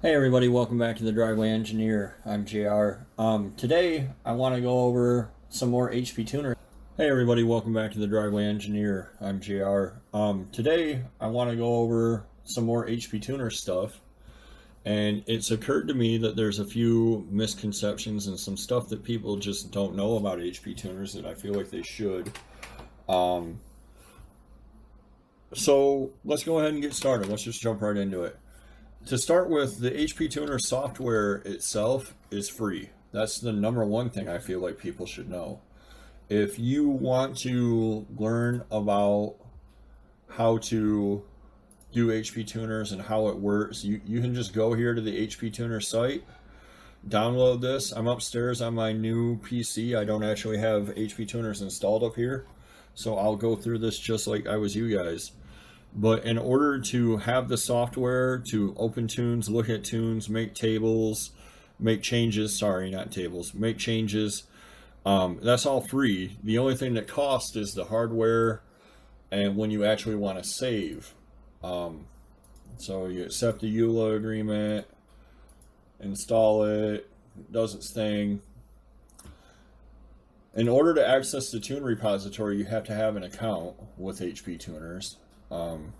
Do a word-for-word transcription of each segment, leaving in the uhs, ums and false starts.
Hey everybody, welcome back to The Driveway Engineer. I'm J R. Um, today I want to go over some more H P Tuners. Hey everybody, welcome back to The Driveway Engineer. I'm J R. Um, today I want to go over some more H P Tuner stuff, and it's occurred to me that there's a few misconceptions and some stuff that people just don't know about H P Tuners that I feel like they should. Um, so let's go ahead and get started. Let's just jump right into it. To start with, the H P Tuner software itself is free. That's the number one thing I feel like people should know. If you want to learn about how to do H P Tuners and how it works, you, you can just go here to the H P Tuner site, download this. I'm upstairs on my new P C. I don't actually have H P Tuners installed up here, so I'll go through this just like I was you guys. But in order to have the software to open tunes, look at tunes, make tables, make changes, sorry, not tables, make changes, um, that's all free. The only thing that costs is the hardware and when you actually want to save. Um, so you accept the E U L A agreement, install it, it does its thing. In order to access the tune repository, you have to have an account with H P Tuners. Um,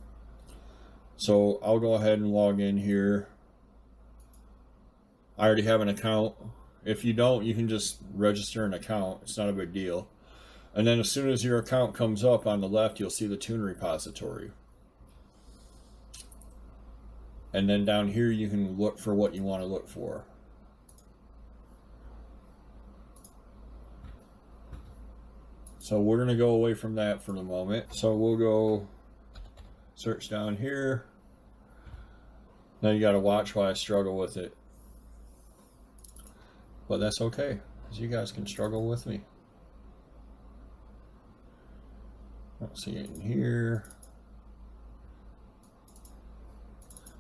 so I'll go ahead and log in here. I already have an account. If you don't, you can just register an account. It's not a big deal. And then as soon as your account comes up on the left, you'll see the tune repository. And then down here, you can look for what you want to look for. So we're going to go away from that for the moment. So we'll go search down here. Now you got to watch why I struggle with it, but that's okay, because you guys can struggle with me. Don't see it in here.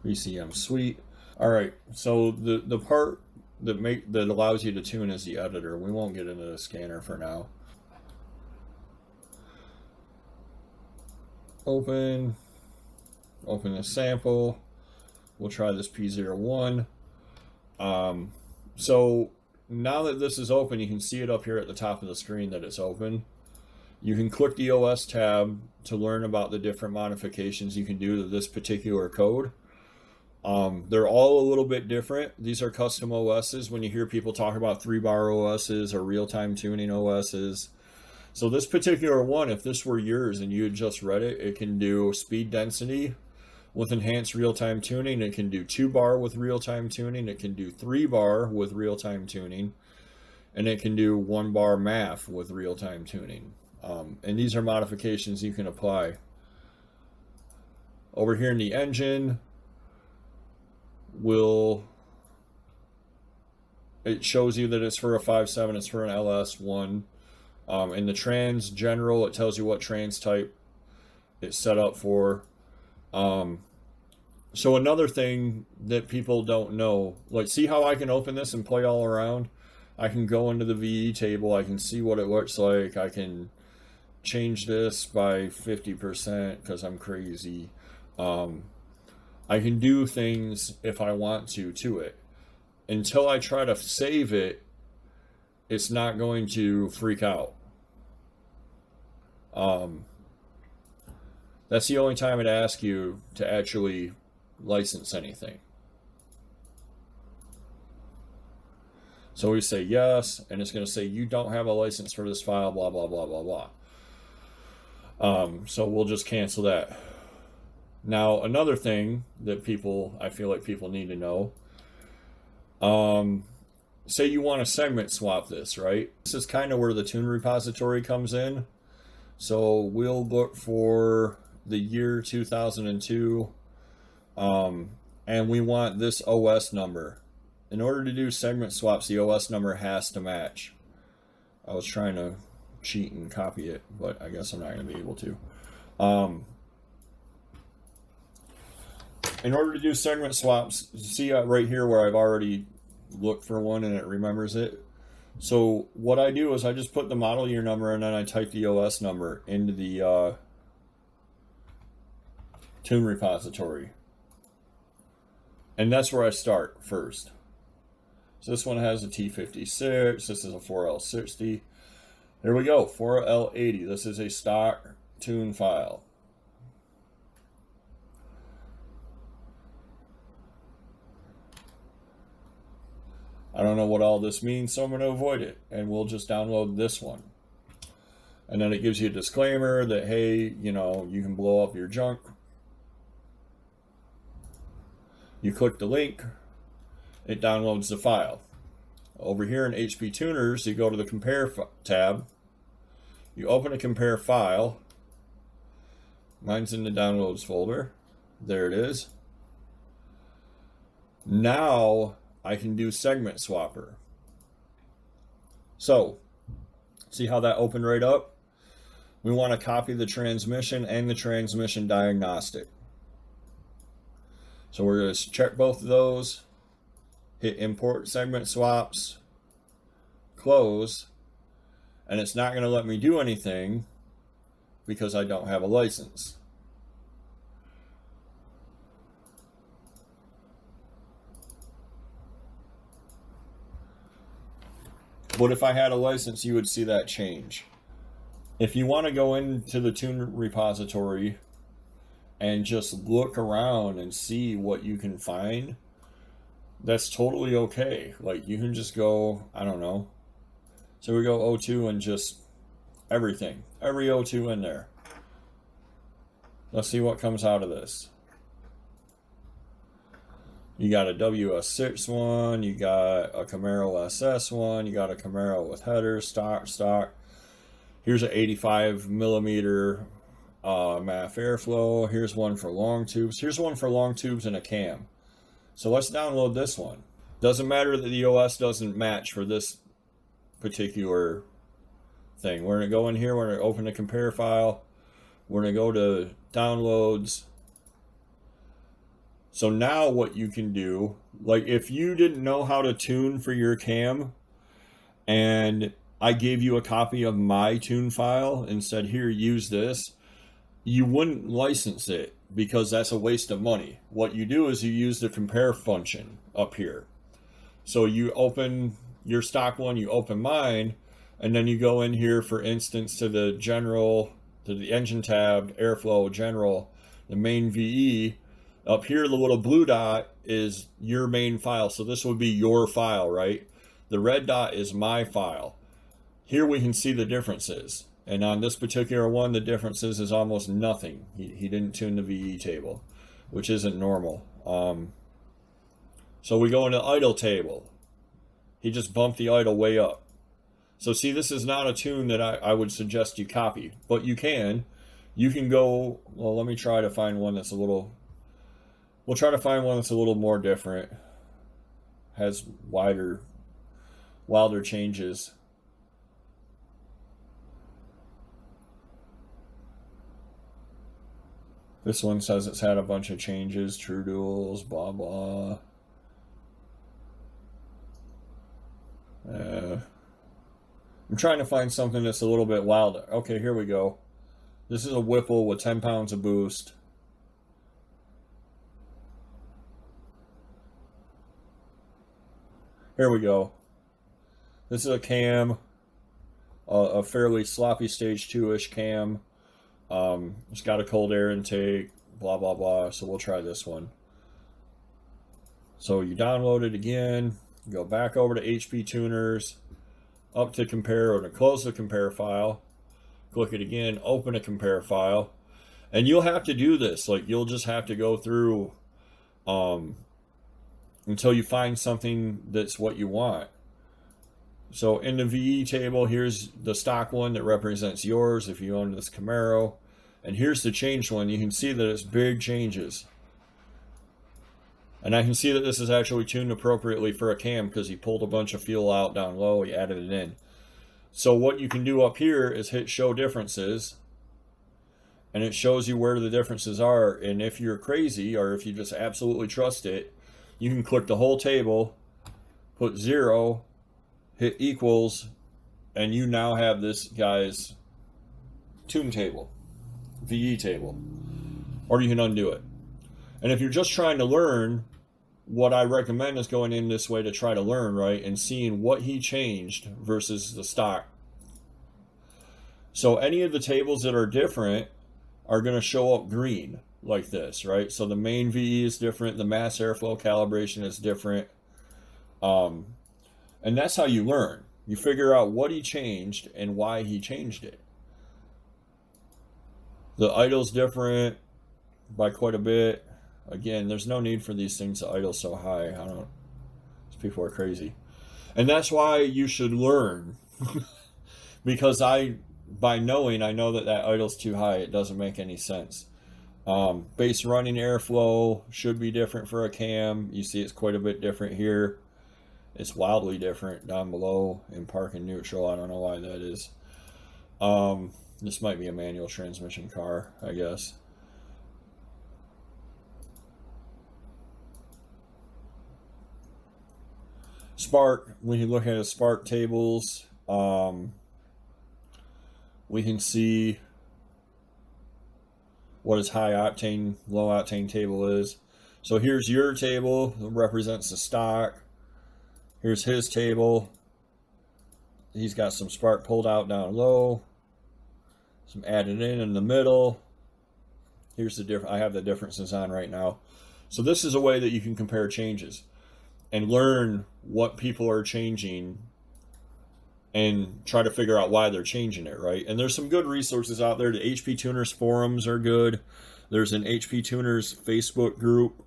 V C M suite. All right, so the the part that make that allows you to tune is the editor. We won't get into the scanner for now. Open. Open the sample. We'll try this P zero one. Um, so now that this is open, you can see it up here at the top of the screen that it's open. You can click the O S tab to learn about the different modifications you can do to this particular code. Um, they're all a little bit different. These are custom O Ss. When you hear people talk about three-bar O Ss or real-time tuning O Ss, so this particular one, if this were yours and you had just read it, it can do speed density with enhanced real-time tuning. It can do two bar with real-time tuning. It can do three bar with real-time tuning, and it can do one bar math with real-time tuning. Um, and these are modifications you can apply. Over here in the engine, we'll, it shows you that it's for a five seven, it's for an L S one. Um, in the trans general, it tells you what trans type it's set up for. Um, so another thing that people don't know, like, see how I can open this and play all around? I can go into the V E table. I can see what it looks like. I can change this by fifty percent because I'm crazy. Um, I can do things if I want to to it. Until I try to save it, it's not going to freak out. Um, that's the only time it asks you to actually license anything. So we say yes, and it's going to say you don't have a license for this file, blah, blah, blah, blah, blah. Um, so we'll just cancel that. Now, another thing that people, I feel like people need to know, um, say you want to segment swap this, right? This is kind of where the tune repository comes in. So we'll look for the year two thousand two, um, and we want this O S number. In order to do segment swaps, the O S number has to match. I was trying to cheat and copy it, but I guess I'm not going to be able to. Um, in order to do segment swaps, see right here where I've already looked for one and it remembers it. So what I do is I just put the model year number and then I type the O S number into the uh, tune repository. And that's where I start first. So this one has a T fifty-six, this is a four L sixty. There we go, four L eighty. This is a stock tune file. I don't know what all this means, so I'm going to avoid it, and we'll just download this one. And then it gives you a disclaimer that, hey, you know, you can blow up your junk. You click the link, it downloads the file. Over here in H P Tuners, you go to the compare tab, you open a compare file. Mine's in the downloads folder. There it is. Now I can do segment swapper. So see how that opened right up? We want to copy the transmission and the transmission diagnostic. So we're going to check both of those, hit import segment swaps, close, and it's not going to let me do anything because I don't have a license. But if I had a license, you would see that change. If you want to go into the tune repository and just look around and see what you can find, that's totally okay. Like, you can just go, I don't know. So we go O two and just everything, every O two in there. Let's see what comes out of this. You got a W S six one, you got a Camaro S S one, you got a Camaro with headers, stock, stock. Here's an eighty-five millimeter uh, M A F airflow. Here's one for long tubes. Here's one for long tubes and a cam. So let's download this one. Doesn't matter that the O S doesn't match for this particular thing. We're gonna go in here, we're gonna open the compare file. We're gonna go to downloads. So now what you can do, like if you didn't know how to tune for your cam and I gave you a copy of my tune file and said, here, use this, you wouldn't license it, because that's a waste of money. What you do is you use the compare function up here. So you open your stock one, you open mine, and then you go in here, for instance, to the general, to the engine tab, airflow, general, the main V E. Up here, the little blue dot is your main file. So this would be your file, right? The red dot is my file. Here we can see the differences. And on this particular one, the differences is almost nothing. He, he didn't tune the V E table, which isn't normal. Um, so we go into idle table. He just bumped the idle way up. So see, this is not a tune that I, I would suggest you copy, but you can. You can go, well, let me try to find one that's a little, we'll try to find one that's a little more different. Has wider, wilder changes. This one says it's had a bunch of changes, true duals, blah, blah. Uh, I'm trying to find something that's a little bit wilder. Okay, here we go. This is a Whipple with ten pounds of boost. Here we go. This is a cam, a, a fairly sloppy stage two-ish cam. Um, it's got a cold air intake, blah, blah, blah. So we'll try this one. So you download it again, go back over to H P Tuners, up to compare, or to close the compare file, click it again, open a compare file, and you'll have to do this. Like, you'll just have to go through, um, until you find something that's what you want. So in the V E table, here's the stock one that represents yours if you own this Camaro. And here's the changed one. You can see that it's big changes. And I can see that this is actually tuned appropriately for a cam because he pulled a bunch of fuel out down low, he added it in. So what you can do up here is hit show differences. And it shows you where the differences are. And if you're crazy or if you just absolutely trust it, you can click the whole table, put zero, hit equals, and you now have this guy's tune table, V E table, or you can undo it. And if you're just trying to learn, what I recommend is going in this way to try to learn, right, and seeing what he changed versus the stock. So any of the tables that are different are going to show up green like this, right? So the main V E is different, the mass airflow calibration is different, um, and that's how you learn. You figure out what he changed and why he changed it. The idle's different by quite a bit. Again, there's no need for these things to idle so high. I don't, these people are crazy. And that's why you should learn. Because I, by knowing, I know that that idle's too high. It doesn't make any sense. Um, base running airflow should be different for a cam. You see it's quite a bit different here. It's wildly different down below in park and neutral. I don't know why that is. Um, this might be a manual transmission car, I guess. Spark, when you look at the spark tables, um, we can see what his high octane, low octane table is. So here's your table that represents the stock. Here's his table. He's got some spark pulled out down low, some added in in the middle. Here's the difference. I have the differences on right now. So this is a way that you can compare changes and learn what people are changing and try to figure out why they're changing it, right? And there's some good resources out there. The H P Tuners forums are good. There's an H P Tuners Facebook group.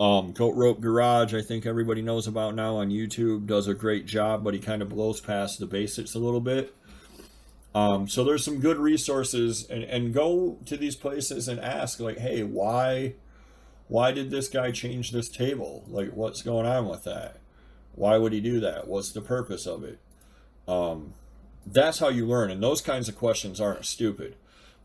Um, Goat Rope Garage, I think everybody knows about now on YouTube, does a great job, but he kind of blows past the basics a little bit. Um, so there's some good resources, and, and go to these places and ask, like, hey, why... why did this guy change this table? Like, what's going on with that? Why would he do that? What's the purpose of it? Um, that's how you learn. And those kinds of questions aren't stupid.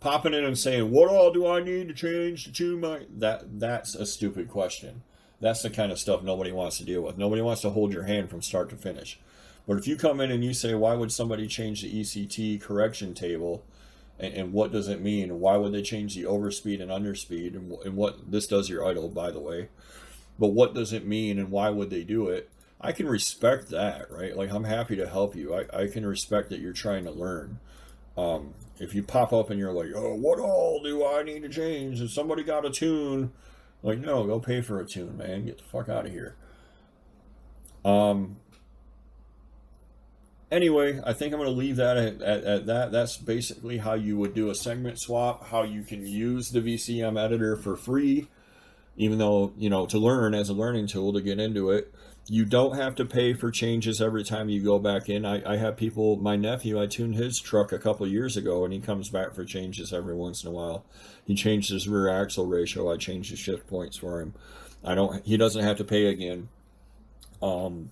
Popping in and saying, what all do I need to change to tune my... That, that's a stupid question. That's the kind of stuff nobody wants to deal with. Nobody wants to hold your hand from start to finish. But if you come in and you say, why would somebody change the E C T correction table? And what does it mean? Why would they change the overspeed and underspeed? And, and what this does your idle, by the way. But what does it mean and why would they do it? I can respect that, right? Like, I'm happy to help you. I, I can respect that you're trying to learn. Um, if you pop up and you're like, oh, what all do I need to change? Has somebody got a tune? Like, no, go pay for a tune, man. Get the fuck out of here. Um... Anyway, I think I'm going to leave that at, at, at that. That's basically how you would do a segment swap, how you can use the V C M editor for free, even though, you know, to learn as a learning tool to get into it. You don't have to pay for changes every time you go back in. I, I have people, my nephew, I tuned his truck a couple years ago, and he comes back for changes every once in a while. He changed his rear axle ratio. I changed his shift points for him. I don't. He doesn't have to pay again. Um...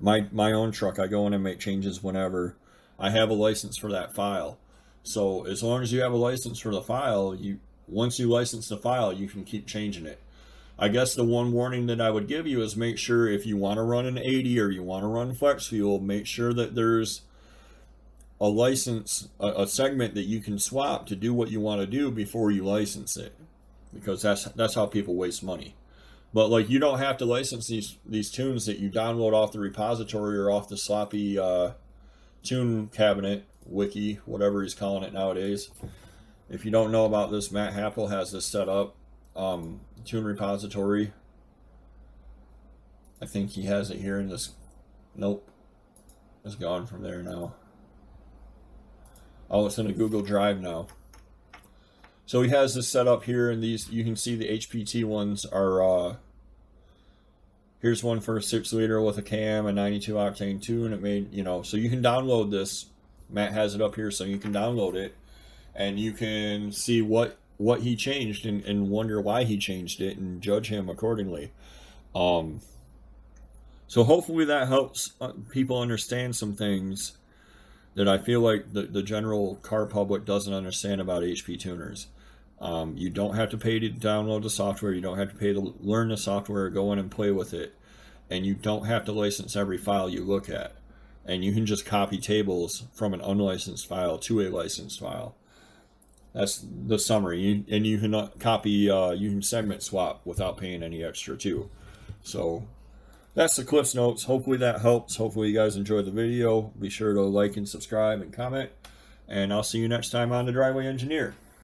My, my own truck, I go in and make changes whenever. I have a license for that file. So as long as you have a license for the file, you once you license the file, you can keep changing it. I guess the one warning that I would give you is make sure if you want to run an eighty or you want to run flex fuel, make sure that there's a license, a, a segment that you can swap to do what you want to do before you license it. Because that's, that's how people waste money. But, like, you don't have to license these, these tunes that you download off the repository or off the sloppy uh, tune cabinet, wiki, whatever he's calling it nowadays. If you don't know about this, Matt Happel has this set up, um, tune repository. I think he has it here in this. Nope. It's gone from there now. Oh, it's in a Google Drive now. So he has this set up here, and these, you can see the H P T ones are, uh, here's one for a six liter with a cam, a ninety-two octane tune, and it made, you know, so you can download this. Matt has it up here, so you can download it, and you can see what, what he changed and, and wonder why he changed it and judge him accordingly. Um, so hopefully that helps people understand some things that I feel like the, the general car public doesn't understand about H P tuners. Um, you don't have to pay to download the software. You don't have to pay to learn the software, go in and play with it. And you don't have to license every file you look at. And you can just copy tables from an unlicensed file to a licensed file. That's the summary. You, and you can copy, uh, you can segment swap without paying any extra too. So that's the Cliff's Notes. Hopefully that helps. Hopefully you guys enjoyed the video. Be sure to like and subscribe and comment, and I'll see you next time on The Driveway Engineer.